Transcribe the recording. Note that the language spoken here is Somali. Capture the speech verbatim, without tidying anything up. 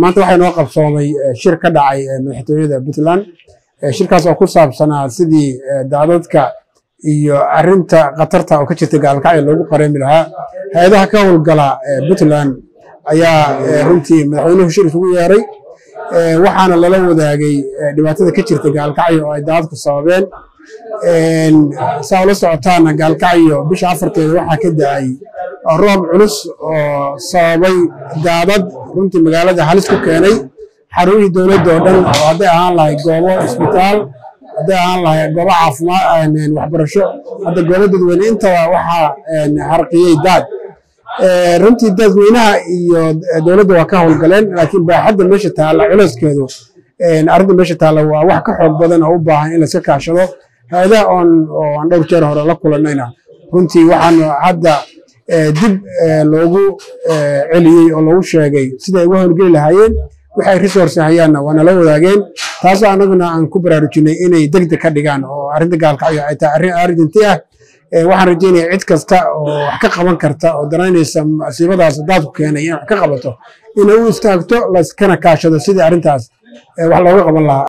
maanta waxaan u qabsoomay shir ka dhacay madaxtooyada Puntland shirkaas oo ku saabsanaa sidii daadadka iyo arinta qatarta oo ka jirta gaalkacay loogu qareemi lahaa hay'adaha ka howlgala Puntland ayaa runtii madaxweynuhu shir ugu yeeray waxaana lala wadaagay dhibaatada ka jirta gaalkacay oo ay daadadku sababeen een saalo socotaana gaalkacay bisha afarteeda waxa ka daay الروب علص صابي دابد كنت مقالة هالسكو كاني حروي دولة دولة هذا عن لاي جوا إسبيتال هذا عن لاي جوا عفما إن وحبرشوا هذا جوا دولة أنت ووحى إن حرقية داد رنتي داد منها دولة وكاه الجلن لكن بحد المشت على علص كده إن أرض المشت على ووحك حب بدن أو باهين إلى سكع شلو هذا عن عن دور شهر لك ولا نينا رنتي وحن عدا dib loogu celiyay oo loo sheegay sida ay wax hor lahaayeen waxay resource hayaan wana la wadaageen taas anaguna aan ku baraarujinay inay degdeg ka dhigaan oo arinta gaalkacay ay tahay arrin arrinta ah waxaan rajeynayaa cid kasta oo wax ka qaban karta oo daraynaysa masiibadaas dad ku keenay wax ka qabato inuu istaagto la iskana kaashado sida arintaas wax looga qaban lahaa